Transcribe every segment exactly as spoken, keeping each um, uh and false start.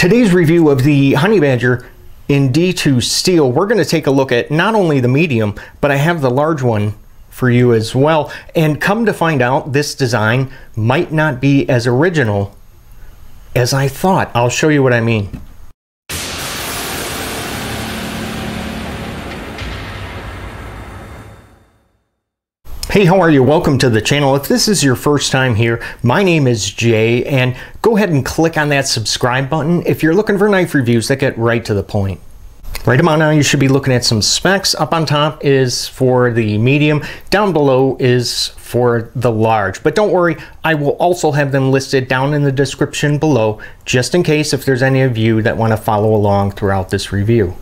Today's review of the Honey Badger in D two steel, we're going to take a look at not only the medium, but I have the large one for you as well. And come to find out, this design might not be as original as I thought. I'll show you what I mean. Hey, how are you? Welcome to the channel. If this is your first time here, my name is Jay, and go ahead and click on that subscribe button if you're looking for knife reviews that get right to the point. Right about now, you should be looking at some specs. Up on top is for the medium, down below is for the large. But don't worry, I will also have them listed down in the description below, just in case if there's any of you that want to follow along throughout this review.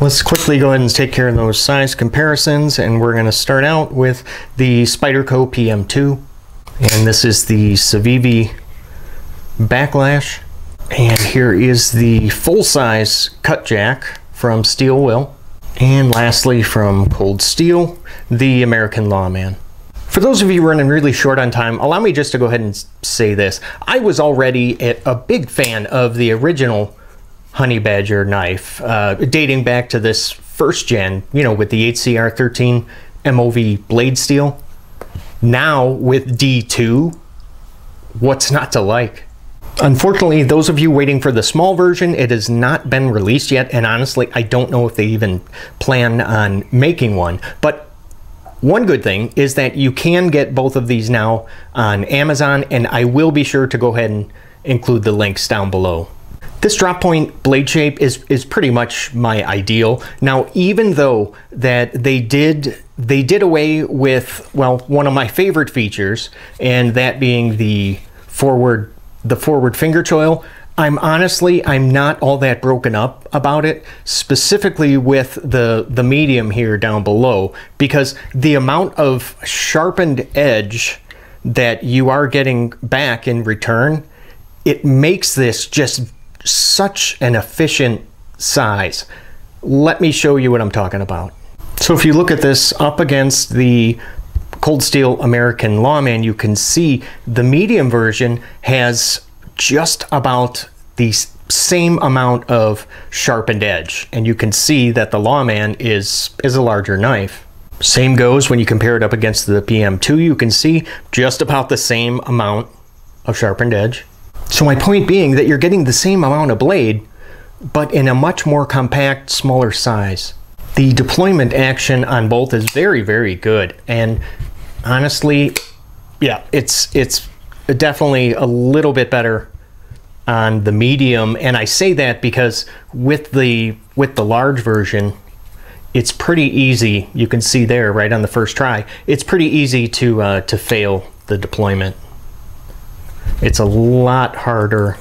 Let's quickly go ahead and take care of those size comparisons, and we're going to start out with the Spyderco P M two, and this is the Civivi Backlash, and here is the full-size cut jack from Steel Will, and lastly from Cold Steel, the American Lawman. For those of you running really short on time, allow me just to go ahead and say this. I was already a big fan of the original Honey Badger knife, uh, dating back to this first gen, you know, with the eight C R thirteen M O V blade steel. Now with D two, what's not to like? Unfortunately, those of you waiting for the small version, it has not been released yet, and honestly, I don't know if they even plan on making one. But one good thing is that you can get both of these now on Amazon, and I will be sure to go ahead and include the links down below. This drop point blade shape is, is pretty much my ideal. Now, even though that they did, they did away with, well, one of my favorite features, and that being the forward, the forward finger choil, I'm honestly, I'm not all that broken up about it, specifically with the, the medium here down below, because the amount of sharpened edge that you are getting back in return, it makes this just such an efficient size. Let me show you what I'm talking about. So if you look at this up against the Cold Steel American Lawman, you can see the medium version has just about the same amount of sharpened edge, and you can see that the Lawman is is a larger knife. Same goes when you compare it up against the P M two. You can see just about the same amount of sharpened edge. So my point being that you're getting the same amount of blade, but in a much more compact, smaller size. The deployment action on both is very, very good. And honestly, yeah, it's, it's definitely a little bit better on the medium. And I say that because with the, with the large version, it's pretty easy. You can see there right on the first try, it's pretty easy to, uh, to fail the deployment. It's a lot harder.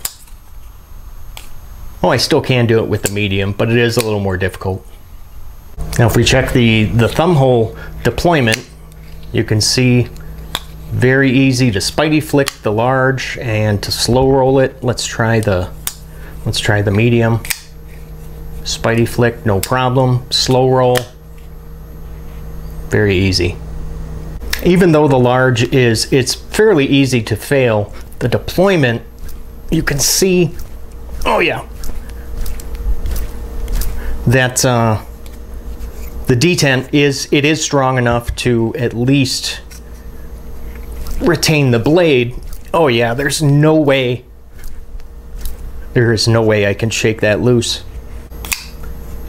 Oh, I still can do it with the medium, but it is a little more difficult. Now, if we check the, the thumb hole deployment, you can see very easy to spidey flick the large and to slow roll it. Let's try the, let's try the medium. Spidey flick, no problem. Slow roll, very easy. Even though the large is, it's fairly easy to fail, the deployment, you can see, oh yeah, that uh, the detent is, it is strong enough to at least retain the blade. Oh yeah, there's no way, there is no way I can shake that loose.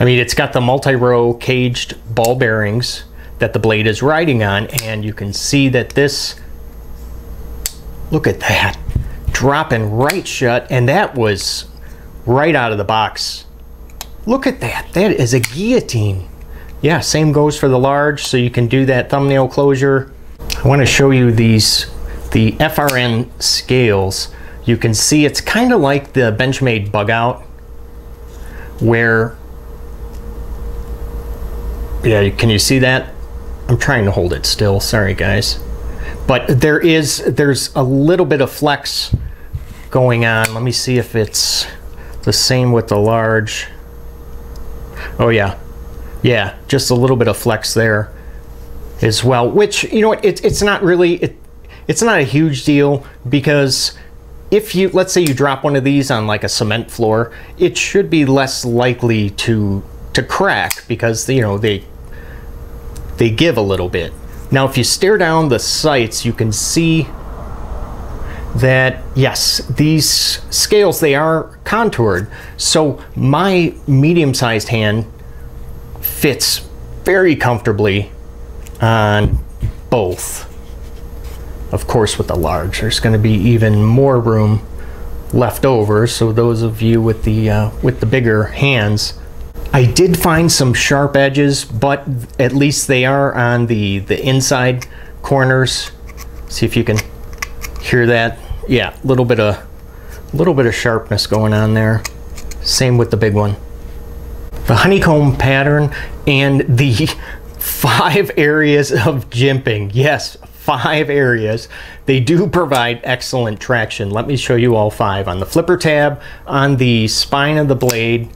I mean, it's got the multi-row caged ball bearings that the blade is riding on, and you can see that this, look at that, dropping right shut, and that was right out of the box. Look at that, that is a guillotine. Yeah, same goes for the large, so you can do that thumbnail closure. I want to show you these, the F R N scales. You can see it's kind of like the Benchmade Bug Out, where, yeah, can you see that? I'm trying to hold it still, sorry guys. But there is, there's a little bit of flex going on. Let me see if it's the same with the large. Oh yeah, yeah, just a little bit of flex there as well, which, you know, it, it's not really, it, it's not a huge deal because if you, let's say you drop one of these on like a cement floor, it should be less likely to to crack because, you know, they they give a little bit. Now, if you stare down the sights, you can see that, yes, these scales, they are contoured. So my medium-sized hand fits very comfortably on both. Of course, with the large, there's going to be even more room left over. So those of you with the uh, with the bigger hands, I did find some sharp edges, but at least they are on the the inside corners. See if you can hear that. Yeah, a little bit of little bit of sharpness going on there. Same with the big one. The honeycomb pattern and the five areas of jimping. Yes. Five areas. They do provide excellent traction. Let me show you all five. On the flipper tab, on the spine of the blade,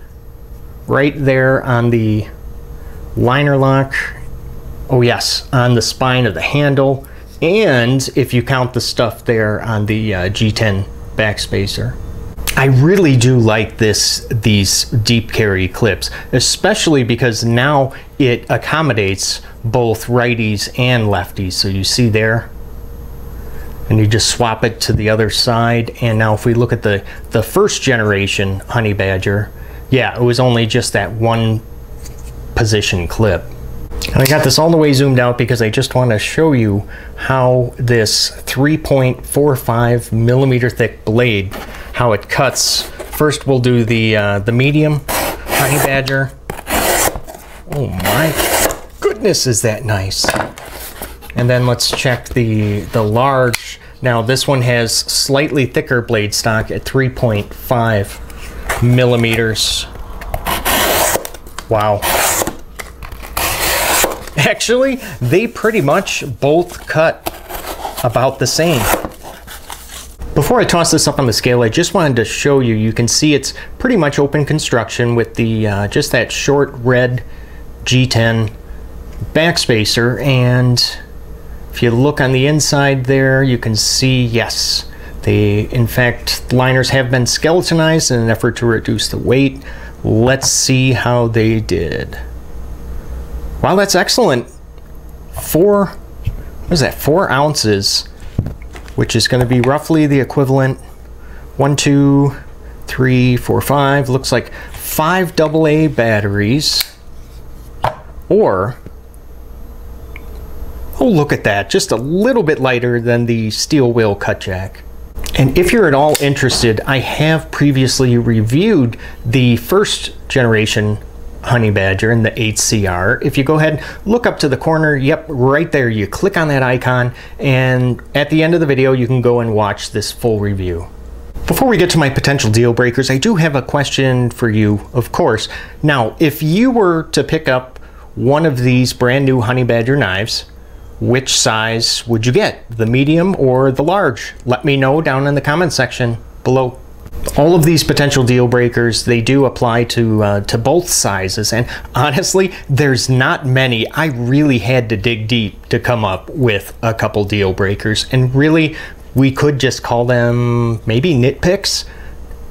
right there on the liner lock, oh yes, on the spine of the handle, and if you count the stuff there on the uh, G ten backspacer. I really do like this, these deep carry clips, especially because now it accommodates both righties and lefties. So you see there, and you just swap it to the other side. And now if we look at the, the first generation Honey Badger, yeah, it was only just that one position clip. And I got this all the way zoomed out because I just want to show you how this three point four five millimeter thick blade, how it cuts. First, we'll do the uh, the medium Honey Badger. Oh my goodness, is that nice! And then let's check the the large. Now this one has slightly thicker blade stock at three point five millimeters. Wow. Actually, they pretty much both cut about the same. Before I toss this up on the scale, I just wanted to show you, you can see it's pretty much open construction with the uh, just that short red G ten backspacer. And if you look on the inside there, you can see, yes, they, in fact, liners have been skeletonized in an effort to reduce the weight. Let's see how they did. Wow, that's excellent. Four, what is that, four ounces, which is gonna be roughly the equivalent, one, two, three, four, five, looks like five double A batteries, or, oh, look at that, just a little bit lighter than the Steel Will cut jack. And if you're at all interested, I have previously reviewed the first generation Honey Badger and the eight C R. If you go ahead, look up to the corner, yep, right there, you click on that icon, and at the end of the video you can go and watch this full review. Before we get to my potential deal breakers, I do have a question for you, of course. Now, if you were to pick up one of these brand new Honey Badger knives, which size would you get? The medium or the large? Let me know down in the comment section below. All of these potential deal breakers, they do apply to uh, to both sizes, and honestly, there's not many. I really had to dig deep to come up with a couple deal breakers, and really, we could just call them maybe nitpicks.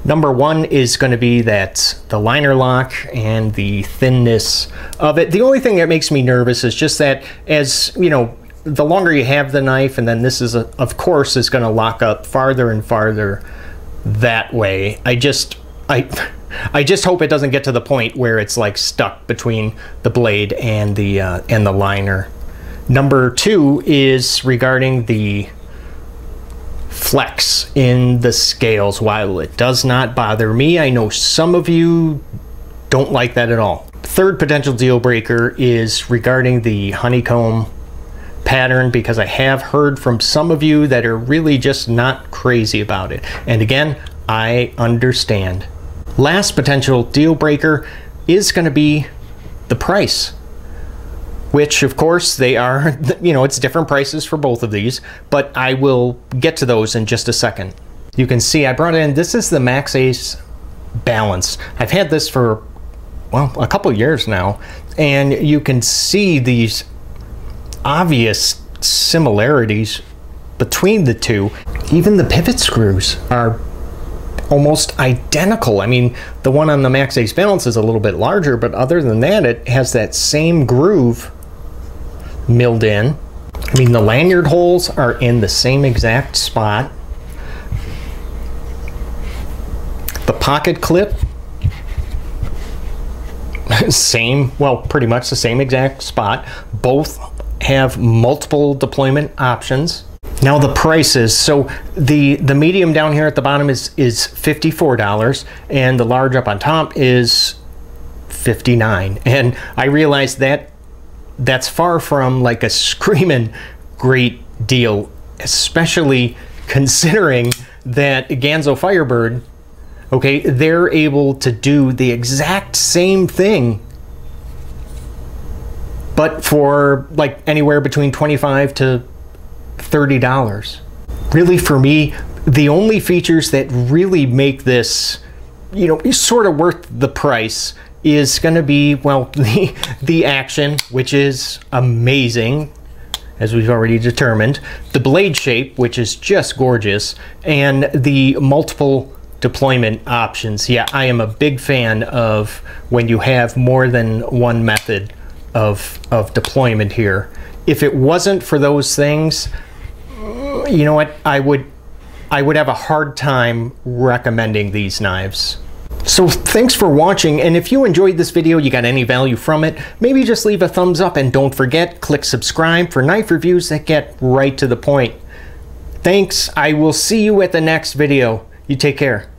Number one is going to be that the liner lock and the thinness of it. The only thing that makes me nervous is just that, as you know, the longer you have the knife, and then this is, a, of course, is going to lock up farther and farther that way. I just I I just hope it doesn't get to the point where it's like stuck between the blade and the uh, and the liner. Number two is regarding the flex in the scales. While it does not bother me, I know some of you don't like that at all. Third potential deal breaker is regarding the honeycomb pattern, because I have heard from some of you that are really just not crazy about it. And again, I understand. Last potential deal breaker is going to be the price, which of course they are, you know, it's different prices for both of these, but I will get to those in just a second. You can see I brought in, this is the Maxace Balance. I've had this for, well, a couple years now, and you can see these obvious similarities between the two. Even the pivot screws are almost identical. I mean, the one on the Maxace Balance is a little bit larger, but other than that, it has that same groove milled in. I mean, the lanyard holes are in the same exact spot. The pocket clip, same, well, pretty much the same exact spot. Both have multiple deployment options. Now the prices, so the, the medium down here at the bottom is, is fifty-four dollars, and the large up on top is fifty-nine dollars. And I realized that that's far from like a screaming great deal, especially considering that Ganzo Firebird, okay, they're able to do the exact same thing, but for like anywhere between twenty-five to thirty dollars. Really, for me, the only features that really make this, you know, sort of worth the price is going to be, well, the, the action, which is amazing, as we've already determined, the blade shape, which is just gorgeous, and the multiple deployment options. Yeah, I am a big fan of when you have more than one method of, of deployment here. If it wasn't for those things, you know what, I would, I would have a hard time recommending these knives. So thanks for watching, and if you enjoyed this video, you got any value from it, maybe just leave a thumbs up, and don't forget, click subscribe for knife reviews that get right to the point. Thanks, I will see you at the next video. You take care.